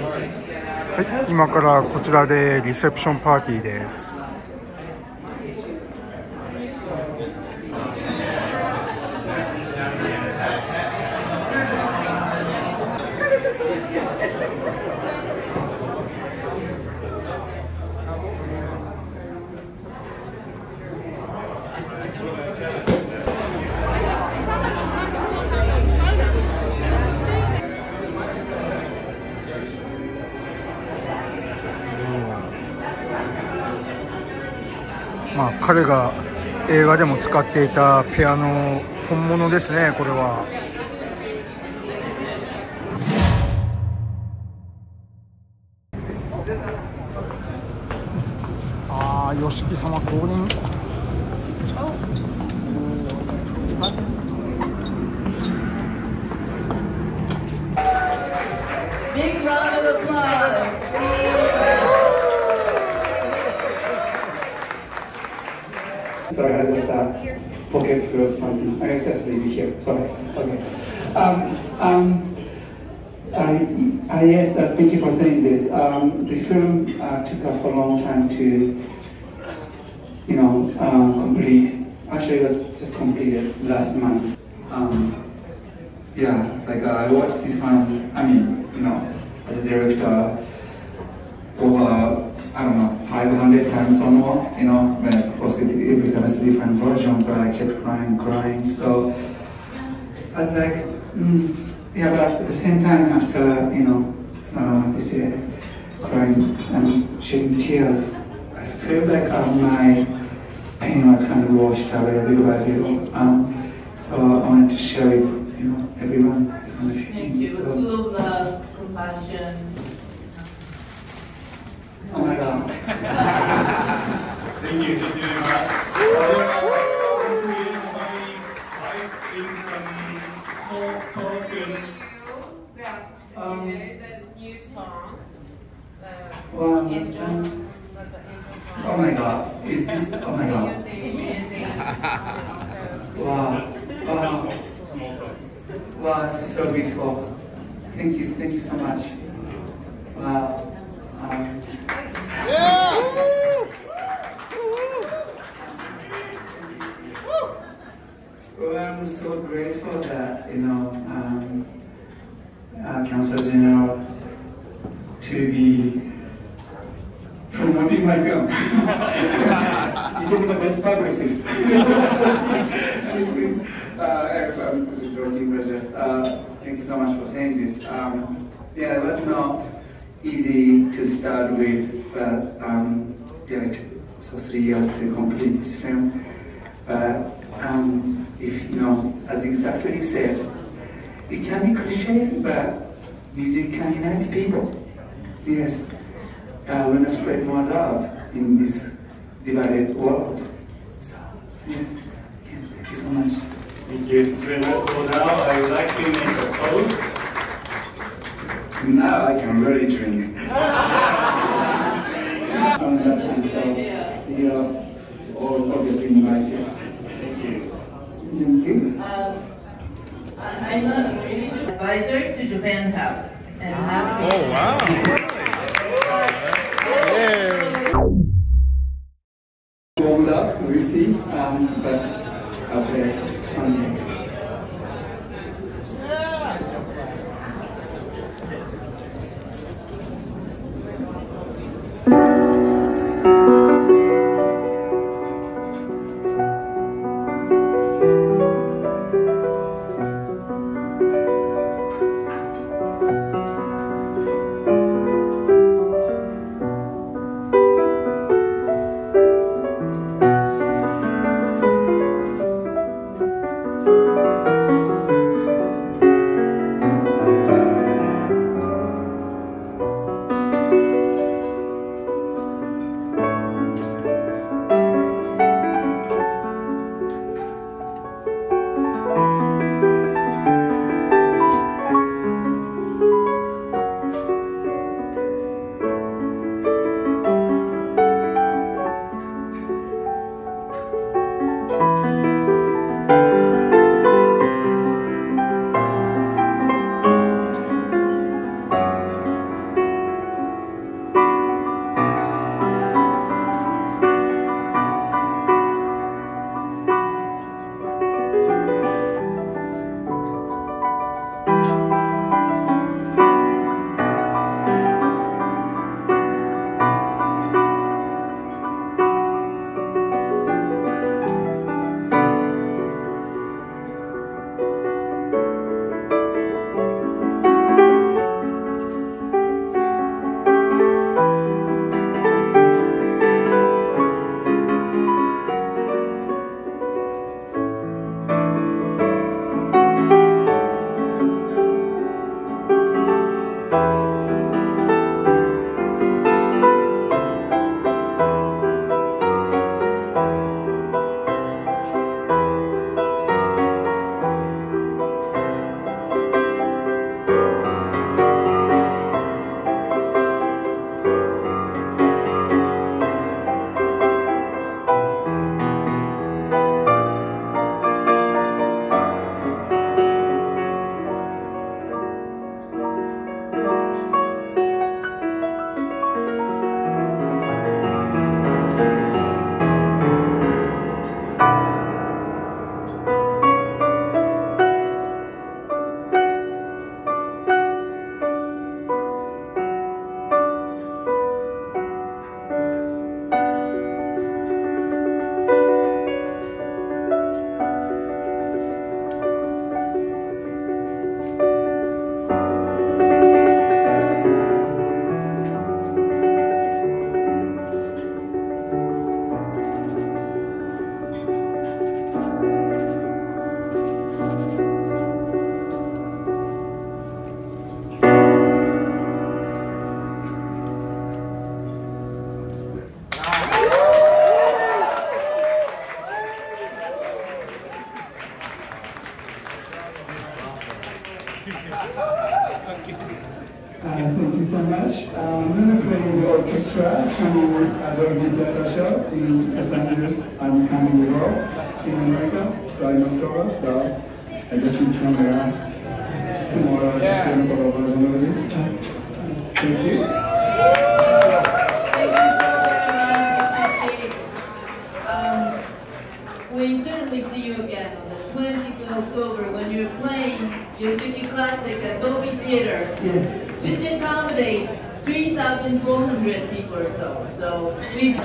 はい、今からこちらでリセプションパーティーです。まあ、彼が映画でも使っていたピアノ、本物ですね、これは。ああ、YOSHIKI様降臨。Sorry, I just pocket full of something. I just leave it here. Sorry. Okay. Yes, thank you for saying this. The film took us a long time to, you know, complete. Actually, it was just completed last month. Yeah, like I watched this one. I mean, you know, as a director, over I don't know 500 times or more. You know, but every time I see different version, but I kept crying. So I was like, yeah, but at the same time, after, you know, this year, crying and shedding tears, I feel like my pain was kind of washed away little by little. So I wanted to share with, you know, everyone. Thank you. So, full of love, compassion. Oh my God. Thank you, thank you very much. Oh my God, is this, oh my God. Wow, wow. Wow, this is so beautiful. Thank you so much. Wow. Well, I'm so grateful that, you know, Council General to be promoting my film. Including the best publicist. I'm just joking, but just thank you so much for saying this. Yeah, it was not easy to start with, but yeah, it took so 3 years to complete this film. But if you know, as exactly you said, it can be cliche, but music can unite people. Yes, we must spread more love in this divided world. So, yes, yeah, thank you so much. Thank you very much. So now I would like to make a toast. Now I can really drink. That's right. So, you know, all obviously invited. Thank you. I'm a religious advisor to Japan House. And oh, wow. Yeah. Warm love, we see, but I'll play Sunday. orchestra coming with Dolby Theater show in San Andreas and coming in America, so in October, so I just need camera, smaller experience all over the movies. Thank you. We certainly see you again on the 20th of October when you're playing Yoshiki Classic at Dolby Theater. Yes. Which accommodates 3,400 people or so. So we.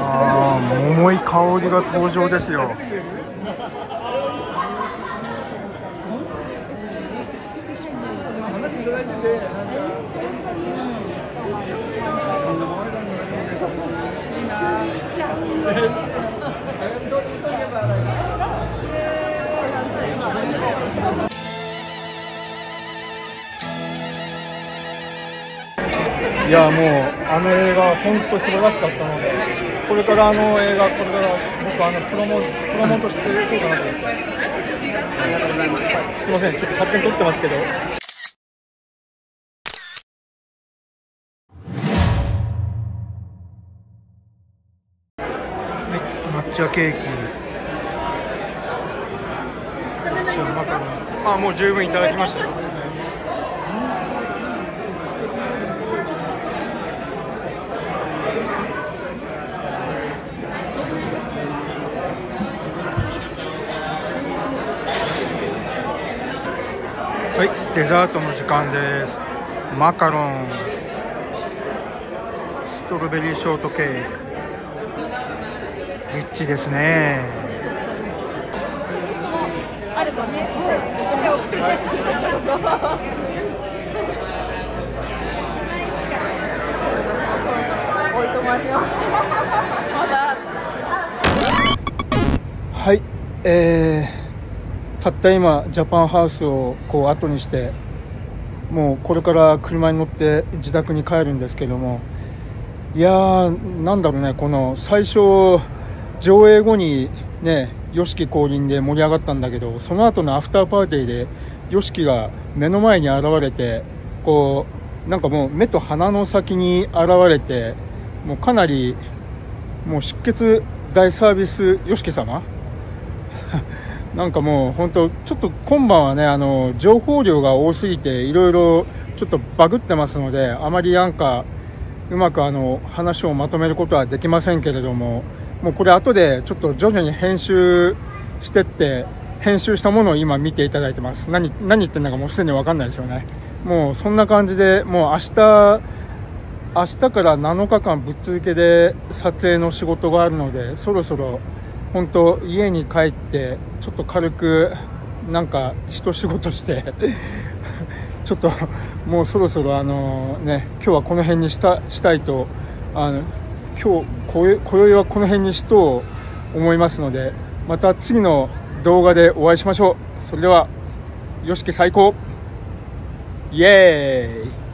Ah, Momoi Kaori가登場ですよ.いやもうあの映画は本当素晴らしかったので、これからあの映画、これから僕はあのプロモートしていこうかなと思って。すいません、ちょっと勝手に撮ってますけど。抹茶ケーキ。あ、もう十分いただきましたよ。はい、デザートの時間です。マカロン、ストロベリーショートケーキ。リッチですね。はい、たった今ジャパンハウスをこう後にして、もうこれから車に乗って自宅に帰るんですけども、いやー、なんだろうね、この最初上映後にね、YOSHIKI 降臨で盛り上がったんだけど、その後のアフターパーティーで YOSHIKI が目の前に現れて、こうなんかもう目と鼻の先に現れて、もうかなりもう出血大サービス YOSHIKI 様なんかもう本当ちょっと今晩はね、あの情報量が多すぎていろいろちょっとバグってますので、あまりなんかうまくあの話をまとめることはできませんけれども。もうこれ後でちょっと徐々に編集してって、編集したものを今見ていただいてます。何言ってんだかもうすでに分かんないですよね。もうそんな感じで、もう明日から7日間ぶっ続けで撮影の仕事があるので、そろそろ本当家に帰ってちょっと軽くなんか一仕事してちょっともうそろそろね、今日はこの辺にしたいと、今宵はこの辺にしと思いますので、また次の動画でお会いしましょう。それでは、YOSHIKI最高、イエーイ。